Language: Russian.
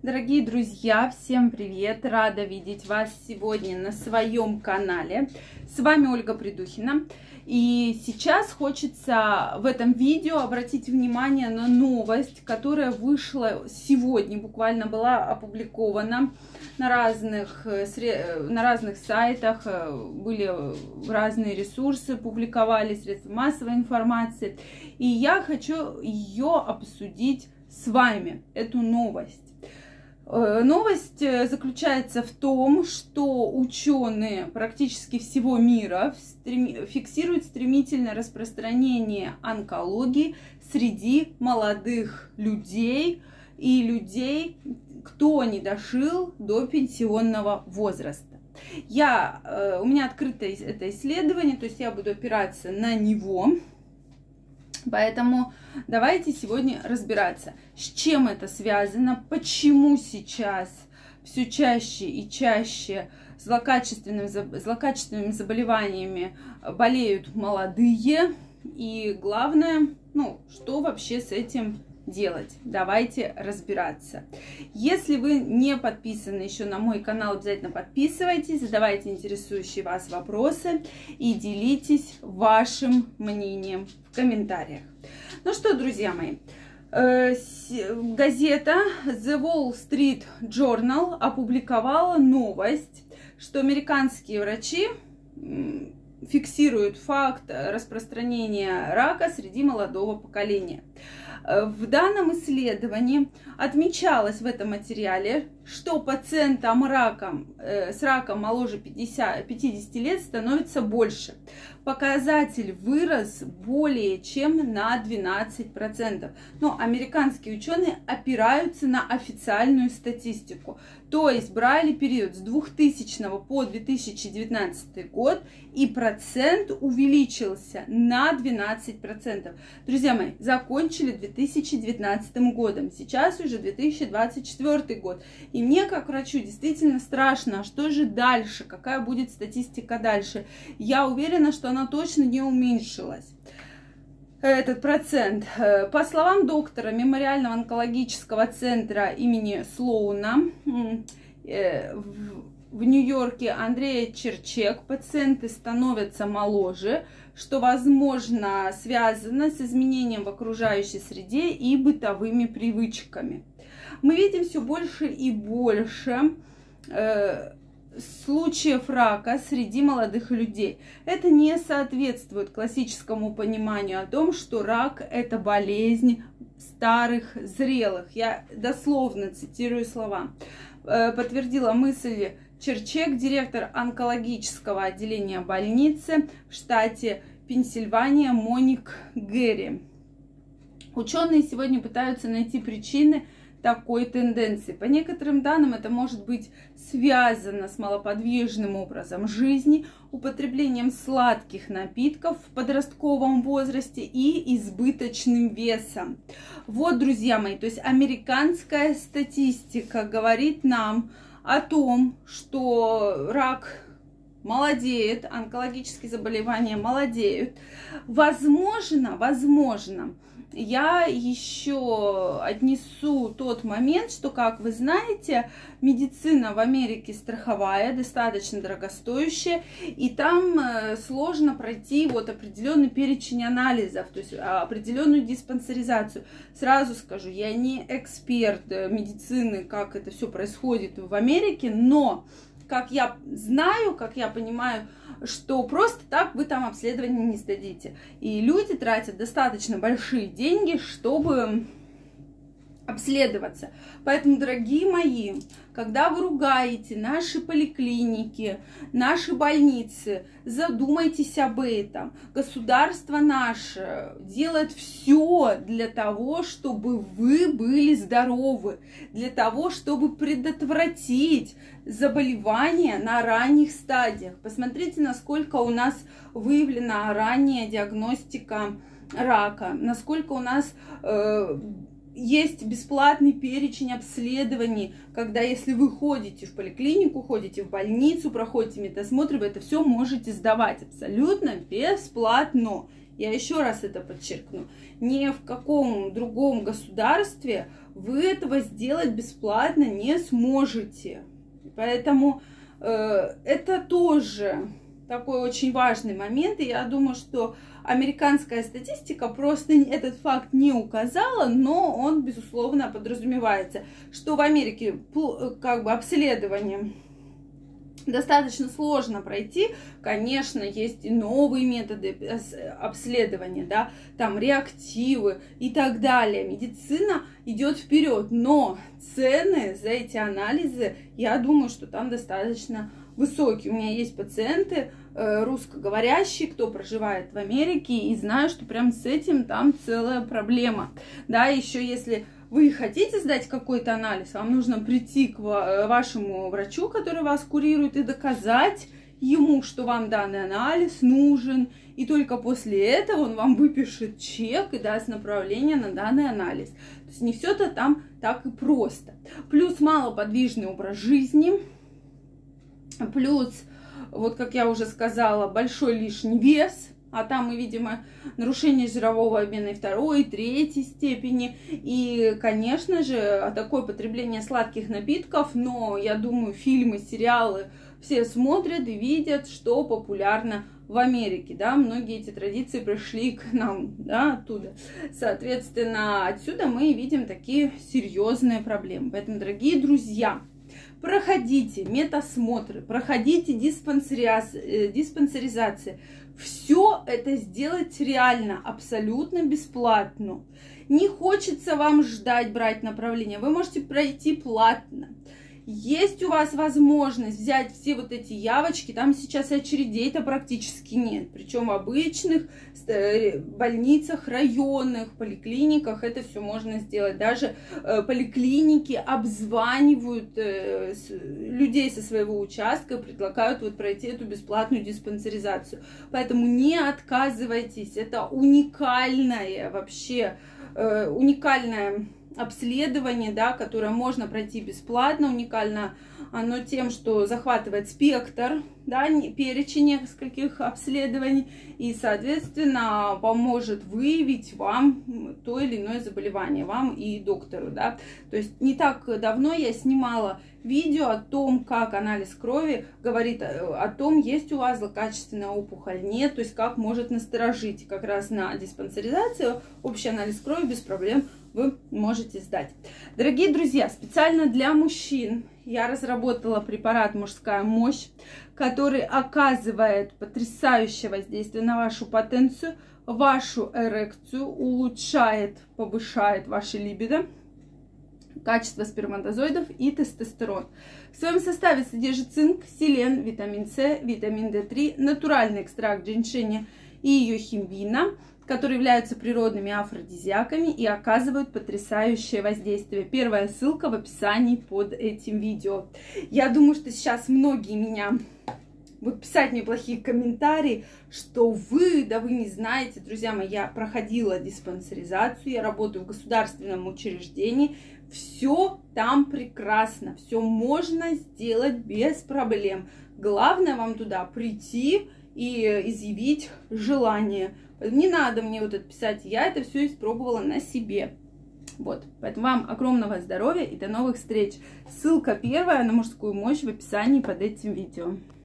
Дорогие друзья, всем привет! Рада видеть вас сегодня на своем канале. С вами Ольга Прядухина. И сейчас хочется в этом видео обратить внимание на новость, которая вышла сегодня, буквально была опубликована на разных сайтах, были разные ресурсы, публиковали средства массовой информации. И я хочу ее обсудить с вами, эту новость. Новость заключается в том, что ученые практически всего мира фиксируют стремительное распространение онкологии среди молодых людей и людей, кто не дожил до пенсионного возраста. У меня открыто это исследование, то есть я буду опираться на него. Поэтому давайте сегодня разбираться, с чем это связано, почему сейчас все чаще и чаще злокачественными заболеваниями болеют молодые. И главное, что вообще с этим делать. Давайте разбираться. Если вы не подписаны еще на мой канал, обязательно подписывайтесь, задавайте интересующие вас вопросы и делитесь вашим мнением в комментариях. Ну что, друзья мои, газета The Wall Street Journal опубликовала новость, что американские врачи фиксируют факт распространения рака среди молодого поколения. В данном исследовании отмечалось в этом материале, что пациентам с раком моложе 50 лет становится больше. Показатель вырос более чем на 12%. Но американские ученые опираются на официальную статистику. То есть брали период с 2000 по 2019 год, и процент увеличился на 12%. Друзья мои, закончили 2019 годом, сейчас уже 2024 год. И мне, как врачу, действительно страшно, что же дальше, какая будет статистика дальше. Я уверена, что она точно не уменьшилась, этот процент. По словам доктора Мемориального онкологического центра имени Слоуна в Нью-Йорке Андрея Черчек, пациенты становятся моложе, что, возможно, связано с изменением в окружающей среде и бытовыми привычками. Мы видим все больше и больше случаев рака среди молодых людей. Это не соответствует классическому пониманию о том, что рак – это болезнь старых, зрелых. Я дословно цитирую слова. Подтвердила мысль Черчек, директор онкологического отделения больницы в штате Пенсильвания Моник Гэри. Ученые сегодня пытаются найти причины такой тенденции. По некоторым данным, это может быть связано с малоподвижным образом жизни, употреблением сладких напитков в подростковом возрасте и избыточным весом. Вот, друзья мои, то есть американская статистика говорит нам о том, что рак молодеет, онкологические заболевания молодеют. Возможно, я еще отнесу тот момент, что, как вы знаете, медицина в Америке страховая, достаточно дорогостоящая, и там сложно пройти вот определенный перечень анализов, то есть определенную диспансеризацию. Сразу скажу, я не эксперт медицины, как это все происходит в Америке, но как я знаю, как я понимаю, что просто так вы там обследование не сдадите. И люди тратят достаточно большие деньги, чтобы обследоваться. Поэтому, дорогие мои, когда вы ругаете наши поликлиники, наши больницы, задумайтесь об этом. Государство наше делает все для того, чтобы вы были здоровы, для того, чтобы предотвратить заболевания на ранних стадиях. Посмотрите, насколько у нас выявлена ранняя диагностика рака, насколько у нас есть бесплатный перечень обследований, когда если вы ходите в поликлинику, ходите в больницу, проходите медосмотр, вы это все можете сдавать абсолютно бесплатно. Я еще раз это подчеркну. Ни в каком другом государстве вы этого сделать бесплатно не сможете. Поэтому это тоже такой очень важный момент. И я думаю, что американская статистика просто этот факт не указала, но он, безусловно, подразумевается, что в Америке как бы обследование достаточно сложно пройти. Конечно, есть и новые методы обследования, да, там реактивы и так далее. Медицина идет вперед, но цены за эти анализы, я думаю, что там достаточно высокие. У меня есть пациенты русскоговорящие, кто проживает в Америке, и знаю, что прям с этим там целая проблема. Да, еще если вы хотите сдать какой-то анализ, вам нужно прийти к вашему врачу, который вас курирует, и доказать ему, что вам данный анализ нужен. И только после этого он вам выпишет чек и даст направление на данный анализ. То есть не все-то там так и просто. Плюс малоподвижный образ жизни, плюс, вот как я уже сказала, большой лишний вес. А там мы, видимо, нарушение жирового обмена и второй, и третьей степени. И, конечно же, такое потребление сладких напитков, но, я думаю, фильмы, сериалы все смотрят и видят, что популярно в Америке. Да? Многие эти традиции пришли к нам, да, оттуда. Соответственно, отсюда мы видим такие серьезные проблемы. Поэтому, дорогие друзья, проходите метасмотры, проходите диспансеризации. Все это сделать реально, абсолютно бесплатно. Не хочется вам ждать, брать направление. Вы можете пройти платно. Есть у вас возможность взять все вот эти явочки. Там сейчас очередей-то практически нет. Причем в обычных больницах, районных, поликлиниках это все можно сделать. Даже поликлиники обзванивают людей со своего участка, предлагают вот пройти эту бесплатную диспансеризацию. Поэтому не отказывайтесь. Это уникальное вообще, уникальное обследование, да, которое можно пройти бесплатно, уникально оно тем, что захватывает спектр, да, перечень нескольких обследований и, соответственно, поможет выявить вам то или иное заболевание, вам и доктору, да. То есть не так давно я снимала видео о том, как анализ крови говорит о том, есть у вас злокачественная опухоль, нет, то есть как может насторожить. Как раз на диспансеризацию общий анализ крови без проблем вы можете сдать. Дорогие друзья, специально для мужчин я разработала препарат «Мужская мощь», который оказывает потрясающее воздействие на вашу потенцию, вашу эрекцию, улучшает, повышает ваше либидо, качество сперматозоидов и тестостерон. В своем составе содержит цинк, селен, витамин С, витамин D3, натуральный экстракт женьшеня и ее хинбина, которые являются природными афродизиаками и оказывают потрясающее воздействие. Первая ссылка в описании под этим видео. Я думаю, что сейчас многие меня будут писать мне плохие комментарии, что вы, да вы не знаете. Друзья мои, я проходила диспансеризацию, я работаю в государственном учреждении. Все там прекрасно, все можно сделать без проблем. Главное вам туда прийти и изъявить желание. Не надо мне вот это писать, я это все испробовала на себе. Вот, поэтому вам огромного здоровья и до новых встреч. Ссылка первая на «Мужскую мощь» в описании под этим видео.